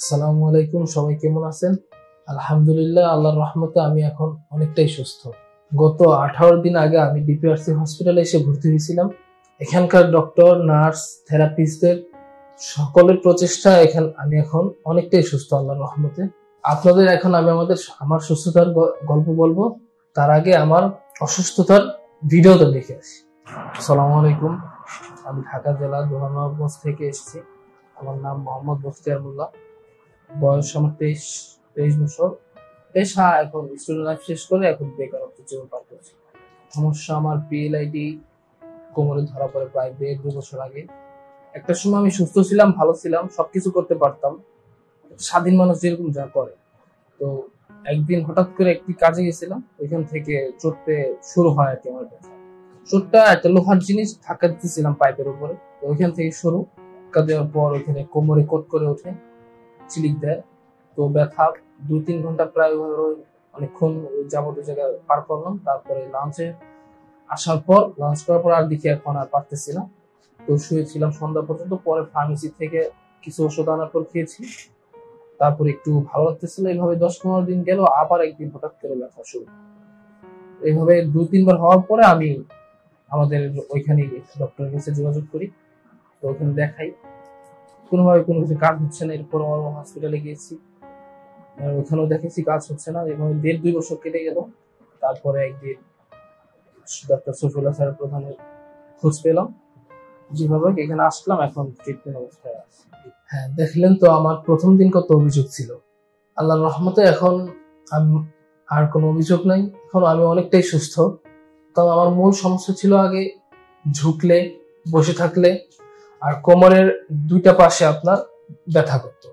আসসালামু আলাইকুম, সবাই কেমন আছেন? আলহামদুলিল্লাহ, আল্লাহর রহমতে আমি এখন অনেকটাই সুস্থ। গত 18 দিন আগে আমি ডিপিআরসি হসপিটালে এসে ভর্তি হয়েছিলাম। এখানকার ডক্টর, নার্স, থেরাপিস্টদের সকলের প্রচেষ্টা আমি এখন অনেকটাই সুস্থ আল্লাহর রহমতে। আপনাদের এখন আমি আমার সুস্থতার গল্প বলবো, তার আগে আমার অসুস্থতার ভিডিওটা দেখে আসি। আসসালামু আলাইকুম, আমি ঢাকা জেলার গোহানগঞ্জ থেকে এসেছি। আমার নাম মোহাম্মদ বখতিয়ার মোল্লা, বয়স আমার 23 বছর। পেশা এখন স্টুডেন্ট লাইফ শেষ করে এখন বেকারত্ব জীবন পার করছি। সমস্যা আমার পিএলআইডি কোমরে ধরা পড়ে প্রায় 2 বছর আগে। একটা সময় আমি সুস্থ ছিলাম, ভালো ছিলাম, সবকিছু করতে পারতাম, স্বাধীন মানুষ যেরকম যা করে। তো একদিন হঠাৎ করে একটি কাজে গেছিলাম, ওইখান থেকে চোট পেয়ে শুরু হয় আর কি আমার ব্যথা। চোটটা একটা লোহার জিনিস ধাক্কা দিতেছিলাম পাইপের উপরে, ওইখান থেকে শুরু। ধাক্কা দেওয়ার পর ওইখানে কোমরে কোট করে ওঠে, চিলিক দেয়। তো ব্যথা 2-3 ঘন্টা প্রায় অনেকক্ষণ যাবত জায়গায় পার করলাম। তারপরে লাঞ্চে আসার পর, লাঞ্চ করার পর আর দেখি এখন আর পারতেছি না, তো শুয়েছিলাম সন্ধ্যা পর্যন্ত। পরে ফার্মেসি থেকে কিছু ওষুধ আনার পর খেয়েছি, তারপর একটু ভালো লাগতেছিল। এইভাবে 10-15 দিন গেল, আবার একদিন হঠাৎ করে ব্যথা শুরু। এইভাবে 2-3 বার হওয়ার পরে আমি আমাদের ওইখানে ডক্টরের কাছে যোগাযোগ করি। তো ওখানে দেখাই, কোনোভাবে কোনো কিছু কাজ হচ্ছে না। এরপর হসপিটালে গিয়েছি, ওখানেও দেখেছি কাজ হচ্ছে না। এভাবে 1.5-2 বছর কেটে গেল। তারপরে একদিন ডাক্তার সফিউল্লাহ স্যারের প্রধানের খোঁজ পেলাম, যেভাবে এখানে আসলাম, এখন ট্রিটমেন্ট অবস্থায় আছি। হ্যাঁ, দেখলেন তো আমার প্রথম দিন কত অভিযোগ ছিল। আল্লাহর রহমতে এখন আর কোনো অভিযোগ নাই, এখন আমি অনেকটাই সুস্থ। তবে আমার মূল সমস্যা ছিল আগে ঝুঁকলে, বসে থাকলে আর কোমরের 2টা পাশে আপনার ব্যথা করতো,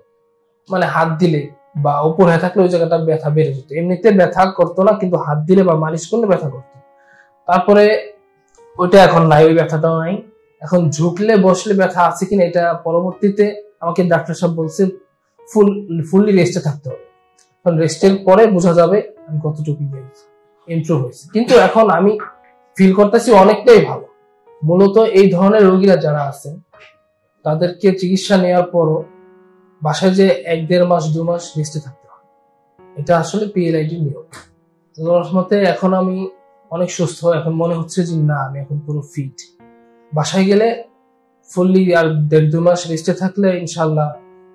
মানে হাত দিলে বা উপর হয়ে থাকলে ওই জায়গাটা ব্যথা বেড়ে যেত। এমনিতে ব্যথা করতো না, কিন্তু হাত দিলে বা মালিশ করলে ব্যথা করতো। তারপরে ওইটা এখন নাই, ওই ব্যথাটাও নাই। এখন ঝুঁকলে বসলে ব্যথা আছে কিনা এটা পরবর্তীতে আমাকে ডাক্তার সাহেব বলছে ফুললি রেস্টে থাকতে হবে। এখন রেস্টের পরে বোঝা যাবে আমি কতটুকু ইমপ্রুভ হয়েছে, কিন্তু এখন আমি ফিল করতেছি অনেকটাই ভালো। মূলত এই ধরনের রোগীরা যারা আছেন তাদেরকে চিকিৎসা নেওয়ার পরও বাসায় যে 1-1.5 মাস 2 মাস রেস্টে থাকতে হয়, এটা আসলে পিএলআইডি নিয়ম। রহমতে এখন আমি অনেক সুস্থ। এখন মনে হচ্ছে যে না, আমি এখন পুরো ফিট। বাসায় গেলে ফুললি আর 1.5-2 মাস রেস্টে থাকলে ইনশাল্লাহ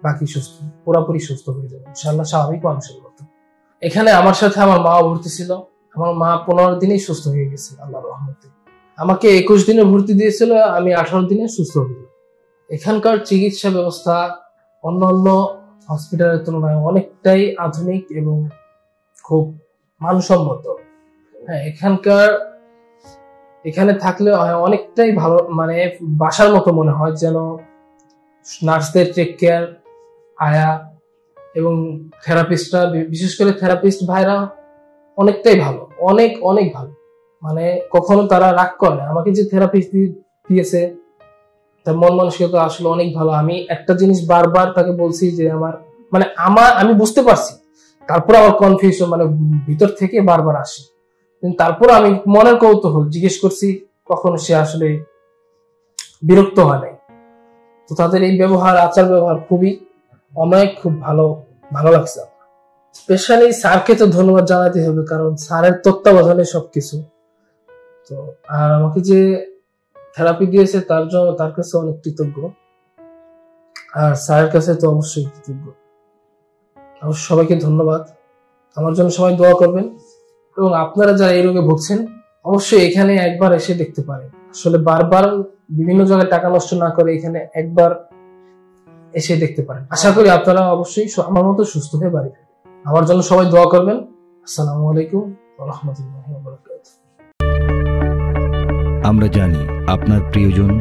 বাকি সুস্থ, পুরাপুরি সুস্থ হয়ে যাবে ইনশাল্লাহ, স্বাভাবিক মানুষের মতো। এখানে আমার সাথে আমার মা ভর্তি ছিল। আমার মা 15 দিনেই সুস্থ হয়ে গেছে আল্লাহর রহমতে। আমাকে 21 দিনে ভর্তি দিয়েছিল, আমি 18 দিনে সুস্থ হয়ে। এখানকার চিকিৎসা ব্যবস্থা অন্যান্য হসপিটালের তুলনায় অনেকটাই আধুনিক এবং খুব মানসম্মত। হ্যাঁ, এখানে থাকলে অনেকটাই ভালো, মানে বাসার মতো মনে হয়। যেন নার্সদের টেক কেয়ার, আয়া এবং থেরাপিস্টরা, বিশেষ করে থেরাপিস্ট ভাইরা অনেকটাই ভালো, অনেক ভালো। মানে কখনো তারা রাগ করে না। আমাকে যে থেরাপিস্ট দিয়েছে তার মন মানসিকতা আসলে অনেক ভালো। আমি একটা জিনিস বারবার তাকে বলছি যে আমি বুঝতে পারছি, তারপর আমার কনফিউশন ভিতর থেকে বারবার আসে। তারপর আমি মনের কৌতূহল জিজ্ঞেস করছি, কখনো সে আসলে বিরক্ত হয় নাই। তো তাদের এই ব্যবহার, আচার ব্যবহার খুবই খুব ভালো লাগছে। স্পেশালি স্যারকে তো ধন্যবাদ জানাতে হবে, কারণ স্যারের তত্ত্বাবধানে সবকিছু। তো আর আমাকে যে থেরাপি দিয়েছে তার জন্য তার কাছে অনেক কৃতজ্ঞ, আর স্যারের কাছে তো অবশ্যই কৃতজ্ঞ। অবশ্য সবাইকে ধন্যবাদ। আমার জন্য সবাই দোয়া করবেন, এবং আপনারা যারা এই রোগে ভুগছেন অবশ্যই এখানে একবার এসে দেখতে পারেন। আসলে বারবার বিভিন্ন জায়গায় টাকা নষ্ট না করে এখানে একবার এসে দেখতে পারেন। আশা করি আপনারা অবশ্যই আমার মতো সুস্থ হয়ে বাড়ি ফিরবেন। আমার জন্য সবাই দোয়া করবেন। আসসালামু আলাইকুম ওয়া রাহমাতুল্লাহি ওয়া বারাকাতুহু। আমরা জানি আপনার প্রিয়জন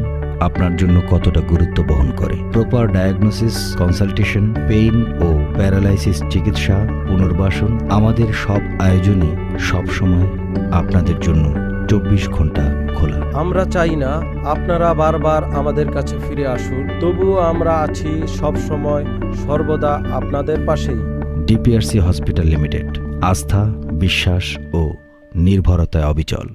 আপনার জন্য কতটা গুরুত্ব বহন করে। প্রপার ডায়াগনোসিস, কনসালটেশন, পেইন ও প্যারালাইসিস চিকিৎসা, পুনর্বাসন, আমাদের সব আয়োজনই সবসময় আপনাদের জন্য 24 ঘন্টা খোলা। আমরা চাই না আপনারা বারবার আমাদের কাছে ফিরে আসুন, তবুও আমরা আছি সবসময়, সর্বদা আপনাদের পাশেই। ডিপিআরসি হসপিটাল লিমিটেড, আস্থা, বিশ্বাস ও নির্ভরতায় অবিচল।